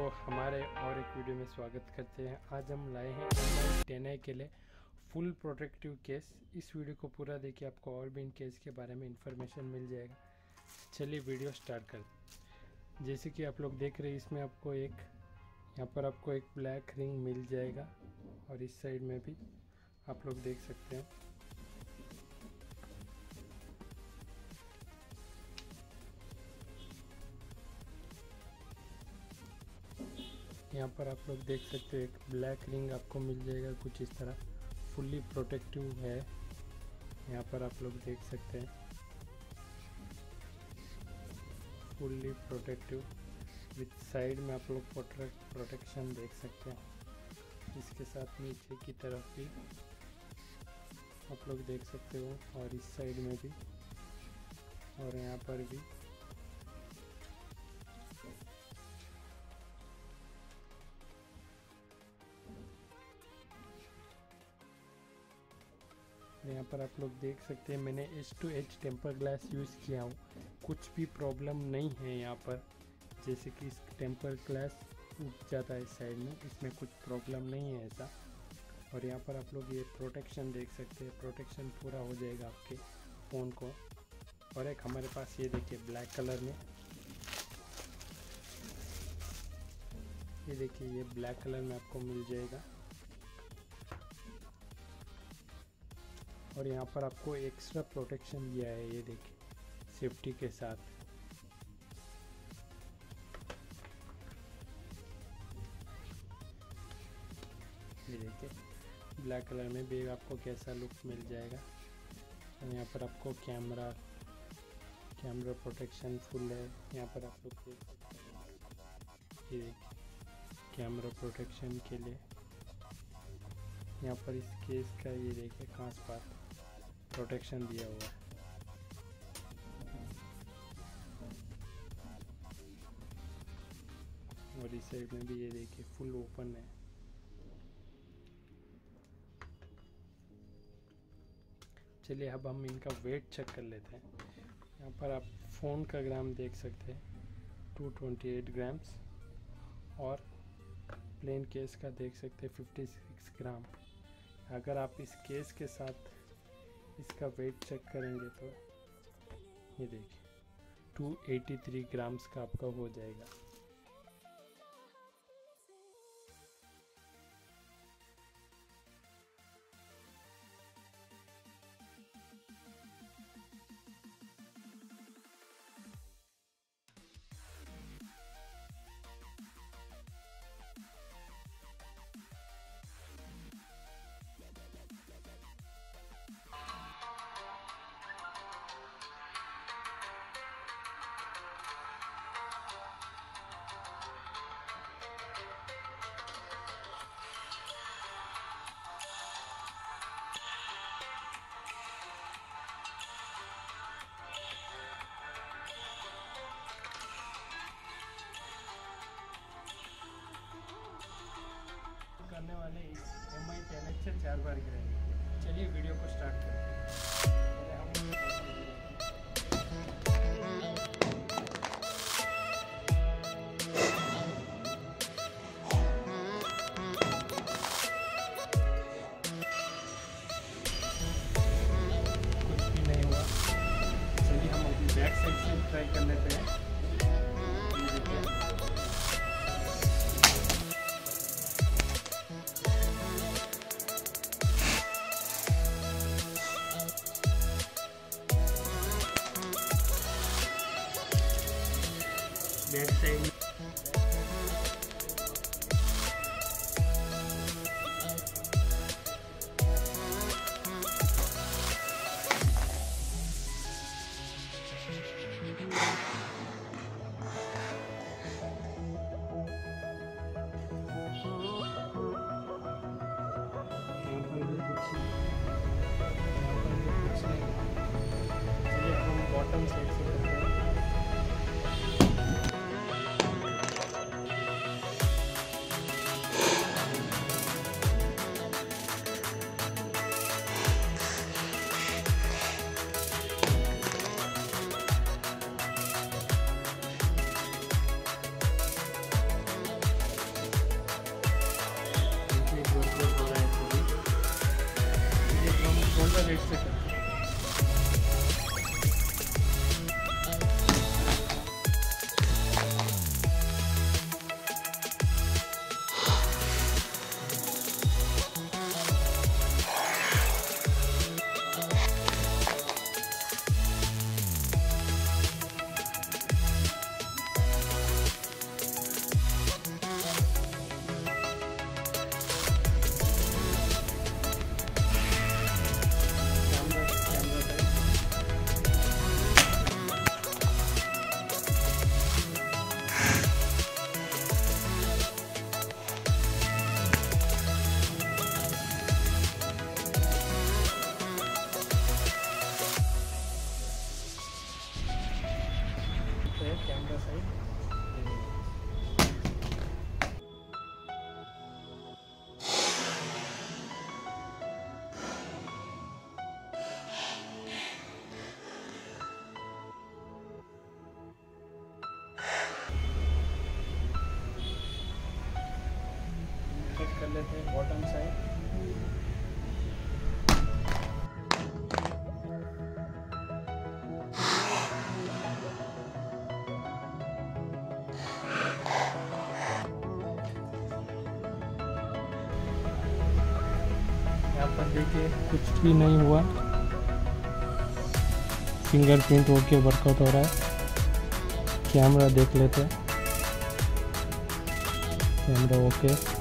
को हमारे और एक वीडियो में स्वागत करते हैं। आज हम लाए हैं Mi 10i के लिए फुल प्रोटेक्टिव केस। इस वीडियो को पूरा देखिए, आपको और भी इन केस के बारे में इंफॉर्मेशन मिल जाएगा। चलिए वीडियो स्टार्ट करते। जैसे कि आप लोग देख रहे हैं, इसमें आपको एक यहाँ पर आपको एक ब्लैक रिंग मिल जाएगा और इस साइड में भी आप लोग देख सकते हैं। यहाँ पर आप लोग देख सकते हो एक ब्लैक रिंग आपको मिल जाएगा कुछ इस तरह, फुल्ली प्रोटेक्टिव है। यहाँ पर आप लोग देख सकते हैं फुल्ली प्रोटेक्टिव विथ साइड में आप लोग प्रोटेक्शन देख सकते हैं। इसके साथ नीचे की तरफ भी आप लोग देख सकते हो और इस साइड में भी और यहाँ पर भी। यहाँ पर आप लोग देख सकते हैं मैंने H2H टेम्पर ग्लास यूज़ किया हूँ, कुछ भी प्रॉब्लम नहीं है। यहाँ पर जैसे कि इस टेम्पर ग्लास उठ जाता है साइड में, इसमें कुछ प्रॉब्लम नहीं है ऐसा। और यहाँ पर आप लोग ये प्रोटेक्शन देख सकते हैं, प्रोटेक्शन पूरा हो जाएगा आपके फ़ोन को। और एक हमारे पास ये देखिए ब्लैक कलर में, ये देखिए ये ब्लैक कलर में आपको मिल जाएगा। और यहाँ पर आपको एक्स्ट्रा प्रोटेक्शन दिया है, ये देखिए सेफ्टी के साथ। ये देखिए ब्लैक कलर में भी आपको कैसा लुक मिल जाएगा। और यहाँ पर आपको कैमरा प्रोटेक्शन फुल है। यहाँ पर आप लोग देख सकते हैं कैमरा प्रोटेक्शन के लिए। यहाँ पर इस केस का ये देखिए खास बात, प्रोटेक्शन दिया हुआ है। और इस साइड में भी ये देखिए फुल ओपन है। चलिए अब हम इनका वेट चेक कर लेते हैं। यहाँ पर आप फ़ोन का ग्राम देख सकते हैं 228 ग्राम्स और प्लेन केस का देख सकते हैं 56 ग्राम। अगर आप इस केस के साथ इसका वेट चेक करेंगे तो ये देखिए 283 ग्राम्स का आपका हो जाएगा। करने वाले इस Mi 10i से 4 बार गिरेंगे। चलिए वीडियो को स्टार्ट करते हैं। कुछ भी नहीं हुआ। चलिए हम अपनी बैक साइड से ट्राई कर लेते हैं। बैक साइड में बॉटम साइड से करते हैं। साइड से कर। कर लेते हैं बॉटम साइड। यहाँ पर देखिए कुछ भी नहीं हुआ, फिंगरप्रिंट होके वर्कआउट हो रहा है। कैमरा देख लेते हैं, कैमरा ओके।